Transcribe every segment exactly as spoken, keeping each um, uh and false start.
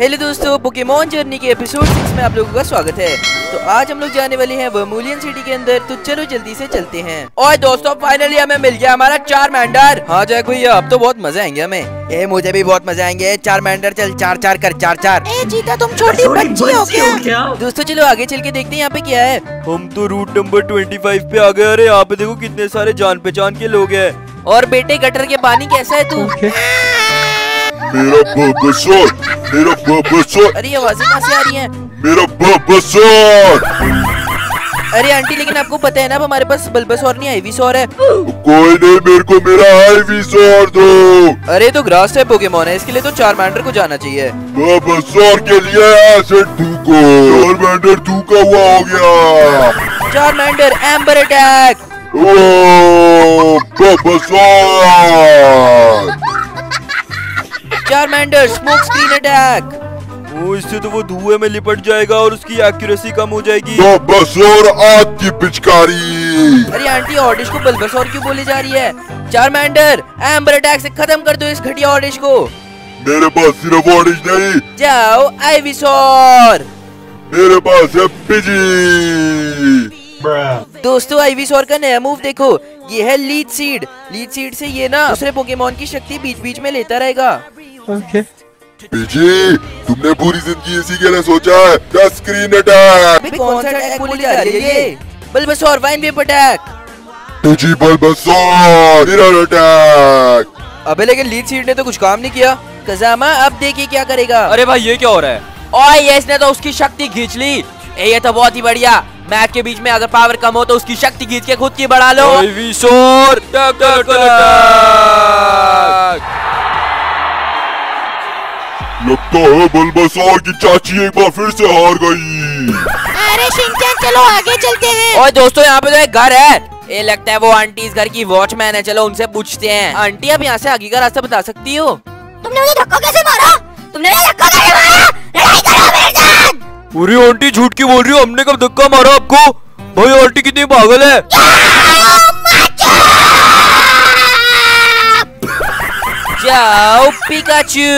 Hello दोस्तों, Pokemon journey के episode six में आप लोगों का स्वागत है। तो आज हम लोग जाने वाले हैं वर्मिलियन सिटी के अंदर, तो चलो जल्दी से चलते हैं। और दोस्तों फाइनली हमें मिल गया हमारा चार्मेंडर। हाँ जय भैया, अब तो बहुत मजे आएंगे हमें। ए मुझे भी बहुत मजे आएंगे। चार्मेंडर चल चार चार कर चार चार। ए जीता तुम छोटी बच्ची हो क्या? दोस्तों चलो आगे चल के देखते हैं यहाँ पे क्या है। हम तो रूट नंबर ट्वेंटी फाइव पे आ गए। अरे यहाँ पे देखो कितने सारे जान पहचान के लोग है। और बेटे गटर के पानी कैसा है तू? मेरा बकसोर, मेरा बकसोर। अरे आवाजें कहाँ से आ रही हैं? मेरा बकसोर। अरे आंटी, लेकिन आपको पता है ना अब हमारे पास बल्बासोर नहीं आइवीसोर है। कोई नहीं, मेरे को मेरा आइवीसोर दो। अरे तो ग्रास टाइप पोकेमॉन है, इसके लिए तो चार्मेंडर को जाना चाहिए। बल्बासोर के लिए एसिड थूको। चार्मेंडर थूका हुआ हो गया। Charmander ember attack. Oh Bulbasaur. Charmander smoke screen attack. वो इससे तो वो धुएं में लिपट जाएगा और उसकी एक्यूरेसी कम हो जाएगी। बल्बासोर आग की पिचकारी। अरे आंटी, ऑडिश को बल्बासोर क्यों बोली जा रही है? चार्मेंडर एम्बर अटैक से खत्म कर दो इस घटिया ऑडिश को। मेरे पास सिर्फ ऑडिश नहीं, जाओ आइवीसोर। मेरे पास है पिजी। दोस्तों आइवीसोर का नया मूव देखो, ये है लीच सीड। लीच सीड से ये ना दूसरे पोकेमॉन की शक्ति बीच बीच में लेता रहेगा। Okay. पिजी, तुमने पूरी जिंदगी इसी के लिए सोचा है। The screen attack. कौन सा अटैक बोली जा रही है ये? Bulbasaur vine whip attack. Pidgey Bulbasaur mirror attack. अबे लेकिन लीच सीड ने तो कुछ काम नहीं किया। कजामा अब देखिए क्या करेगा। अरे भाई ये क्या हो रहा है? और ये इसने तो उसकी शक्ति खींच ली। ये तो बहुत ही बढ़िया। मैच के बीच में अगर पावर कम हो तो उसकी शक्ति खींच के खुद की बढ़ा लो। आइवीसोर लगता है बल्बासोर की चाची एक बार फिर से हार गई। अरे शिनचैन चलो आगे चलते हैं। और दोस्तों यहाँ पे तो एक घर है, ये लगता है वो आंटी इस घर की वॉचमैन है। चलो उनसे पूछते हैं। आंटी आप यहाँ से आगे का रास्ता बता सकती हो? तुमने मुझे धक्का कैसे मारा? तुमने मुझे धक्का कैसे मारा? लड़ाई करो मेरे साथ। पूरी आंटी झूठ की बोल रही हो, हमने कब धक्का मारा आपको? भाई आंटी कितनी पागल है। जाओ पिकाचू।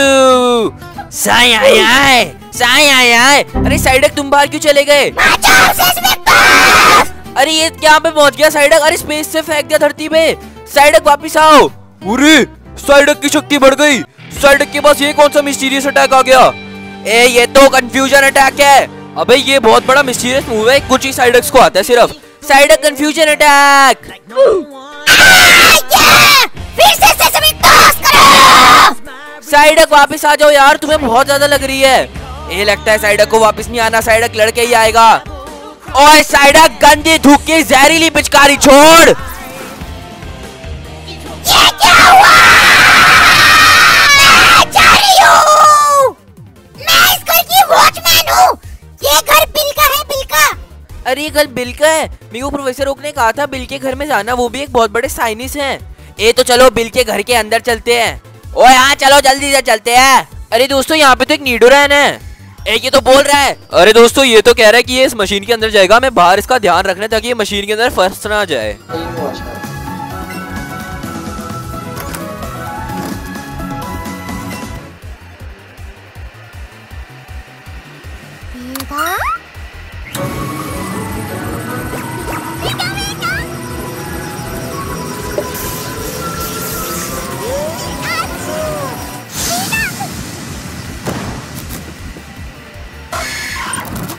साई आए आए, साई आए आए। अरे साइडक तुम बाहर क्यों चले गए? अरे ये यहाँ पे पहुँच गया साइडक। अरे स्पेस से फेंक दिया धरती पे। साइडक वापिस आओ। अरे साइडक की शक्ति बढ़ गई। साइडक के पास ये कौन सा मिस्टीरियस अटैक आ गया? ए ये तो कंफ्यूजन अटैक है। अबे ये बहुत बड़ा मिस्टीरियस मूव है, कुछ ही साइडक्स को आता है सिर्फ। साइडक कंफ्यूजन अटैक। साइडक वापस आ जाओ यार, तुम्हें बहुत ज्यादा लग रही है। ये लगता है साइडक को वापस नहीं आना, साइडक लड़के ही आएगा। और साइडक गंदी थूक की जहरीली पिचकारी छोड़। ये क्या हुआ? मैं जा रही हूं। मैं इस घर की वॉचमैन हूं। ये घर बिल का है, बिल का। अरे ये घर बिल का है। मीगो प्रोफेसर ओक ने कहा था बिल के घर में जाना, वो भी एक बहुत बड़े साइनिस है। ये तो चलो बिल के घर के अंदर चलते हैं। ओ यहाँ चलो जल्दी से चलते हैं। अरे दोस्तों यहाँ पे तो एक निडोरान है। ए, ये तो बोल रहा है। अरे दोस्तों ये तो कह रहा है कि ये इस मशीन के अंदर जाएगा, मैं बाहर इसका ध्यान रखना ताकि ये मशीन के अंदर फंस ना जाए।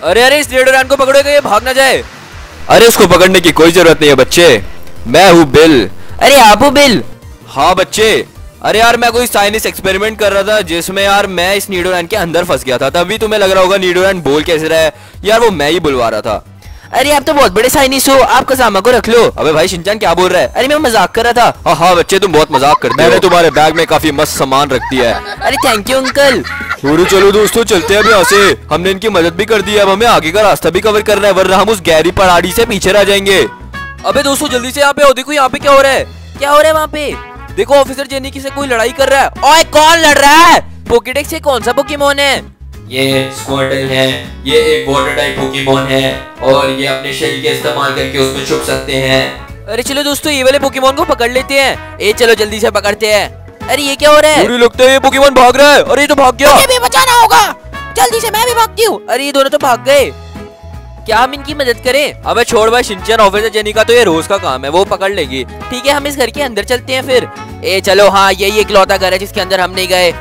अरे अरे इस निडोरान को पकड़ो, ये भाग ना जाए। अरे उसको पकड़ने की कोई जरूरत नहीं है बच्चे, मैं हूँ बिल। अरे आप हो बिल? हाँ बच्चे। अरे यार मैं कोई साइंस एक्सपेरिमेंट कर रहा था जिसमें यार मैं इस निडोरान के अंदर फंस गया था, तभी तुम्हें लग रहा होगा निडोरान बोल कैसे रहा है। यार वो मैं ही बुलवा रहा था। अरे आप तो बहुत बड़े साइंस हो, आप कसामा को रख लो। अबे भाई शिनचैन क्या बोल रहा है? अरे मैं मजाक कर रहा था। हाँ बच्चे तुम बहुत मजाक करते हो। मैंने तुम्हारे बैग में काफी मस्त सामान रख दिया है। अरे थैंक यू अंकल। चलो दोस्तों चलते हैं अब यहाँ से, हमने इनकी मदद भी कर दी है, अब हमें आगे का रास्ता भी कवर करना है वरना हम उस गहरी पहाड़ी से पीछे रह जाएंगे। अबे दोस्तों जल्दी से यहाँ पे आओ, देखो यहाँ पे क्या हो रहा है। क्या हो रहा है वहाँ पे? देखो ऑफिसर जेनी किसी कोई लड़ाई कर रहा है। ओए कौन लड़ रहा है? पोकेडेक्स से कौन सा पोकेमॉन है? ये स्क्वर्टल है। ये एक वाटर टाइप पोकेमॉन है और ये अपने शरीर के इस्तेमाल करके उसमें छुप सकते हैं। अरे चलो दोस्तों ये वाले पोकेमॉन को पकड़ लेते हैं। ये चलो जल्दी से पकड़ते हैं। अरे ये क्या हो रहा है? लगता है ये पोकेमॉन भाग रहा है। अरे ये तो भाग गया। मुझे भी बचाना होगा। जल्दी से, मैं भी भागती हूँ। अरे ये दोनों तो भाग गए, क्या हम इनकी मदद करें? अबे छोड़ भाई शिनचैन, ऑफिसर जेनी का तो ये रोज का काम है, वो पकड़ लेगी। ठीक है, हम इस घर के अंदर चलते हैं फिर। ए चलो, हाँ यही इकलौता घर है जिसके अंदर हम नहीं गए।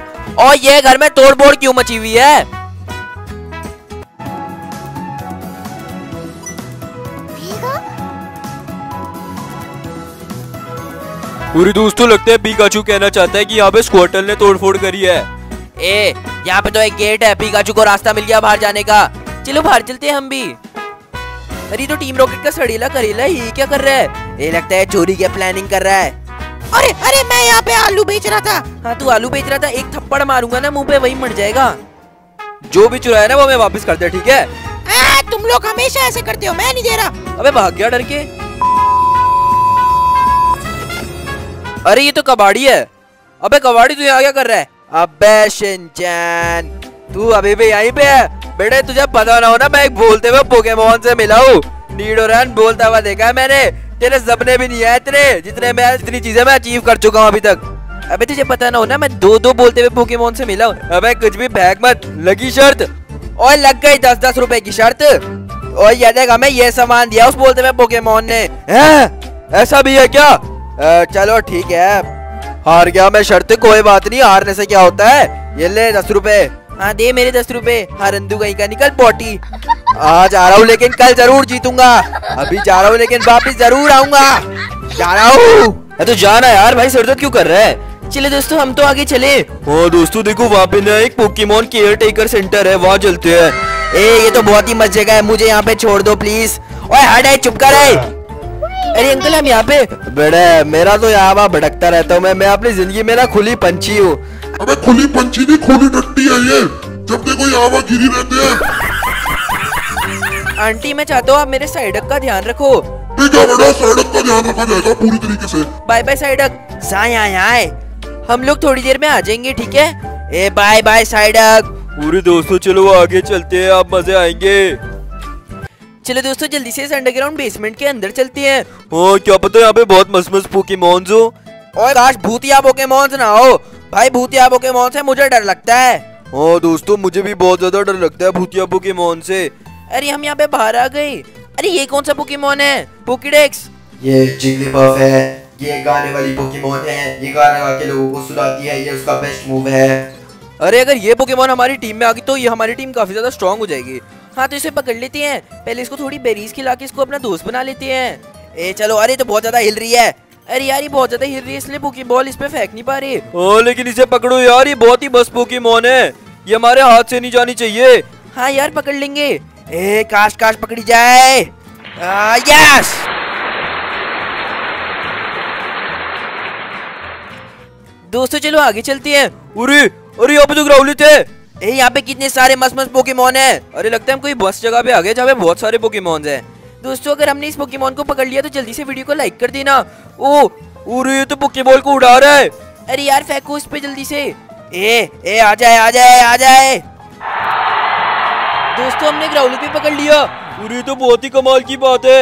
और ये घर में तोड़ बोड़ क्यों मची हुई है? पूरी दोस्तों लगता है पिकाचू कहना चाहता है कि यहाँ पे स्क्वर्टल ने तोड़फोड़ करी है। ए यहाँ पे तो एक गेट है, पिकाचू को रास्ता मिल गया बाहर जाने का। चलो बाहर चलते हैं हम भी। अरे तो टीम रॉकेट का सड़ीला करेला ये क्या कर रहा है? ये लगता है चोरी की प्लानिंग कर रहा है। अरे अरे मैं यहाँ पे आलू बेच रहा था। हाँ तू आलू बेच रहा था, एक थप्पड़ मारूंगा ना मुंह पे, वही मर जाएगा। जो भी चुराया ना वो मैं वापस कर दे, ठीक है? आ, तुम लोग हमेशा ऐसे करते हो, मैं नहीं दे रहा। अबे भाग गया डर के। अरे ये तो कबाड़ी है। अबे कबाड़ी तू यहाँ क्या कर रहा है? अबे शिनचैन तू अभी भी यहीं पे है? बेटे तुझे पता ना हो ना, मैं एक बोलते हुए पोकेमॉन से मिला हूँ, नीडोरान बोलता हुआ देखा है मैंने। तेरे जबने भी नहीं है इतने, जितने मैं इतनी चीजें मैं अचीव कर चुका हूँ अभी तक। अबे तुझे पता ना हो ना, मैं दो दो बोलते हुए पोकेमॉन से मिला हूँ। अबे कुछ भी फेंक मत, लगी शर्त। और लग गई दस दस रुपए की शर्त। और ये देख, हमें ये सामान दिया उस बोलते हुए पोकेमॉन ने। ऐसा भी है क्या? आ, चलो ठीक है, हार गया मैं शर्त, कोई बात नहीं, हारने से क्या होता है। ये ले दस रुपए। हाँ दे मेरे दस रुपए। हरंदू कहीं का निकल पोटी। आ जा रहा हूँ लेकिन कल जरूर जीतूंगा। अभी जा रहा हूँ लेकिन वापिस जरूर आऊंगा। जा रहा हूँ। तो जाना यार भाई, सर दर्द क्यों कर रहा है? चले दोस्तों हम तो आगे चले। ओ दोस्तों देखो वहाँ पे ना एक पोकेमॉन केयर टेकर सेंटर है, वहाँ चलते है। ए ये तो बहुत ही मस्त जगह है, मुझे यहाँ पे छोड़ दो प्लीज। ओए हट है, चुप कर है। अरे अंकल हम यहाँ पे। बड़े मेरा तो यहाँ वहाँ भटकता रहता हूँ मैं मैं अपनी जिंदगी में ना खुली पंछी हूँ। अबे खुली पंछी नहीं, खुली डट्टी है ये, जब देखो यहाँ वहाँ गिरी रहते हैं। आंटी मैं चाहता हूँ आप मेरे साइडक का ध्यान रखो। ठीक है बेटा, साइडक का ध्यान रखा जाएगा पूरी तरीके से। Bye bye साइडक। साय आए आए, हम लोग थोड़ी देर में आ जाएंगे, ठीक है? ए बाय बाय साइडक। पूरे दोस्तों चलो आगे चलते हैं, आप मजे आएंगे। चलो दोस्तों जल्दी से इस अंडरग्राउंड बेसमेंट के अंदर चलते हैं। ओ क्या पता यहाँ पे बहुत मस्त मस्त पोकेमॉन्स हो। और काश भूतिया पोकेमॉन्स ना हो भाई, भूतिया पोकेमॉन से मुझे डर लगता है। हाँ दोस्तों मुझे भी बहुत ज्यादा डर लगता है भूतिया पोकेमॉन से। अरे हम यहाँ पे बाहर आ गए। अरे ये कौन सा पोकेमॉन है? पोकेडेक्स। ये जिगलीपफ है, ये गाने वाली पोकेमॉन है, ये गाने वाले लोगों को सुलाती है, ये उसका बेस्ट मूव है। अरे अगर ये पोकेमॉन हमारी टीम में आ गई तो ये हमारी टीम काफी ज्यादा स्ट्रॉन्ग हो जाएगी। हाँ तो इसे पकड़ लेते हैं, पहले इसको थोड़ी बेरीज खिला के इसको अपना दोस्त बना लेते हैं। ए चलो। अरे तो बहुत ज्यादा हिल रही है। अरे यार ये बहुत ज्यादा हिल रही है, इसलिए पोकेबॉल इस पे फेंक नहीं पा रही। ओ लेकिन इसे पकड़ो यार, ये बहुत ही बस पोकेमॉन है, ये हमारे हाथ से नहीं जानी चाहिए। हाँ यार पकड़ लेंगे। ए काश काश पकड़ी जाए। आ, यस। दोस्तों चलो आगे चलती है। अरे अरे यहाँ पे तो ग्राउलित है। ए यहाँ पे कितने सारे मस्त मस्त पोकेमॉन है। अरे लगता है हम कोई बस जगह पे आ गए जहाँ पे बहुत सारे पोकेमॉन है। दोस्तों अगर हमने इस पोकेमॉन को पकड़ लिया तो जल्दी से वीडियो को लाइक कर देना। ओ ये तो पोकेबॉल को उड़ा रहा है। अरे यार फेंको इस पे जल्दी से। ए ए आ जाए आ जाए आ जाए। दोस्तों हमने ग्राउंड पे पकड़ लिया। अरे तो बहुत ही कमाल की बात है।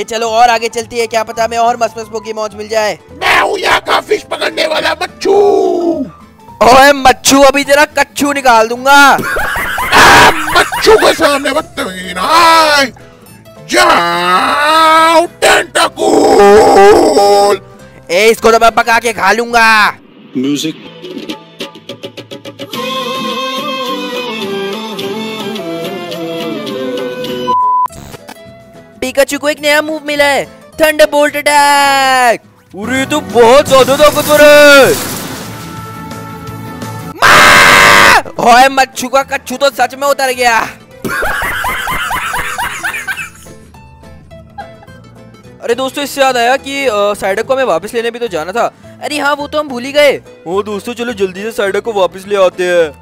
ए चलो और आगे चलती है, क्या पता हमें और मस्त मस्त पोकेमॉन मिल जाए। मैं हूं यहां का फिश पकड़ने वाला मच्छू। ओए मच्छू अभी जरा कच्छू निकाल दूंगा। मच्छू के सामने बदतमीज जाओ टेंटाकूल। ए इसको तो मैं पका के खा लूंगा। म्यूजिक। पिकाचू को एक नया मूव मिला है, थंडर बोल्ट अटैक। अरे तो बहुत ज्यादा ताकतवर है। ओए मच्छू का कच्छू तो सच में उतर गया। अरे दोस्तों इससे याद आया कि साइडक को हमें वापस लेने भी तो जाना था। अरे हाँ वो तो हम भूल ही गए। ओ दोस्तों चलो जल्दी से साइडक को वापस ले आते हैं।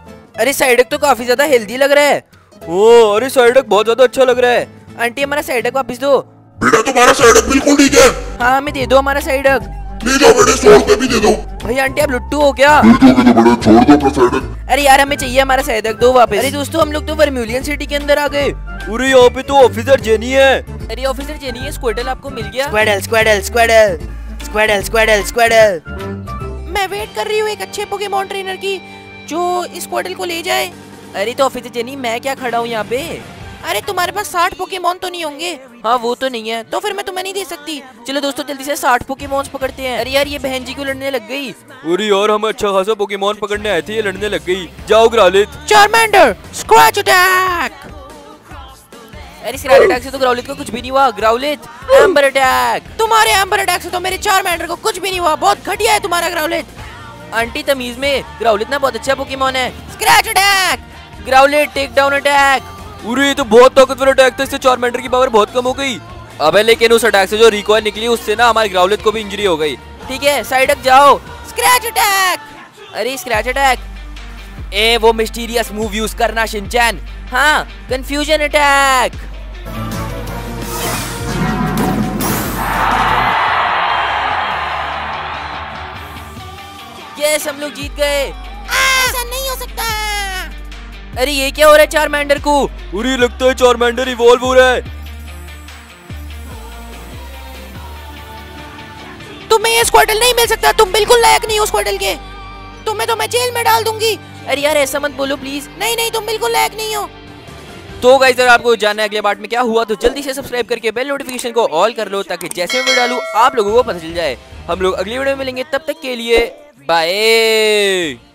अरे साइडक तो काफी ज्यादा हेल्दी लग रहा है। ओ अरे साइडक बहुत ज्यादा अच्छा लग रहा है। आंटी हमारा साइडक वापस दो। बेटा तुम्हारा साइडक बिल्कुल ठीक है। हाँ हमें दे दो हमारा साइडक। ले जाओ बेटे, सौ रुपए भी दे दो। भाई आंटी आप लुट्टू हो क्या? अरे यार हमें चाहिए हमारा साइडक, दो वापस। अरे दोस्तों हम लोग तो वर्मिलियन सिटी के अंदर आ गए। अरे यहाँ पे तो ऑफिसर जेनी है। अरे ऑफिसर जेनी है, स्क्विडल आपको मिल गया। स्क्विडल स्क्विडल स्क्विडल स्क्विडल स्क्विडल स्क्विडल। मैं वेट कर रही हूँ एक अच्छे पोकेमॉन ट्रेनर की जो इस स्क्विडल को ले जाए। अरे तो ऑफिसर जेनी मैं क्या खड़ा हूँ यहाँ पे? अरे तुम्हारे पास साठ पोकेमॉन तो नहीं होंगे। हाँ वो तो नहीं है, तो फिर मैं तुम्हें नहीं दे सकती। चलो दोस्तों जल्दी से साठ पोकेमॉन्स पकड़ते हैं। अरे यार ये बहन जी क्यों लड़ने लग गई? अरे यार हम अच्छा खासा पोकेमॉन पकड़ने आए थे, ये लड़ने लग गई। जाओ ग्रालित। Charmander scratch attack. अरे स्क्रैच अटैक से तो ग्राउलित को कुछ भी नहीं हुआ। Growlithe ember attack. तुम्हारे एम्बर अटैक से तो मेरे चार्मेंडर को कुछ भी नहीं हुआ। बहुत घटिया है तुम्हारा ग्राउलित। आंटी तमीज में ग्राउलित ना बहुत अच्छा पोकेमॉन है। Scratch attack. Growlithe take down attack. अरे तो बहुत ताकतवर अटैक था, इससे चार्मेंडर की पावर बहुत कम हो गई। अबे लेकिन उस अटैक से जो रिकॉइल निकली उससे ना हमारे ग्राउलेट को भी इंजरी हो गई। ठीक है साइडक जाओ। Scratch attack. अरे स्क्रैच अटैक। ए वो मिस्टीरियस मूव यूज करना शिनचैन। हाँ कंफ्यूजन अटैक। यस हम लोग जीत गए। ऐसा नहीं हो सकता। अरे ये क्या हो रहा है चार्मेंडर को? उरी लगता है चार्मेंडर इवॉल्व हो रहा है। तुम्हें ये स्क्वाडल नहीं मिल सकता, तुम बिल्कुल लायक नहीं हो स्क्वाडल के। तुम्हें तो मैं जेल में डाल दूंगी। अरे यार ऐसा मत बोलो प्लीज। नहीं नहीं तुम बिल्कुल लायक नहीं हो। तो गाइस अगर आपको जानना है अगले पार्ट में क्या हुआ तो जल्दी से सब्सक्राइब करके बेल नोटिफिकेशन को ऑल कर लो ताकि जैसे मैं वीडियो डालूं आप लोगों को पता चल जाए। हम लोग अगली वीडियो में मिलेंगे, तब तक के लिए बाय।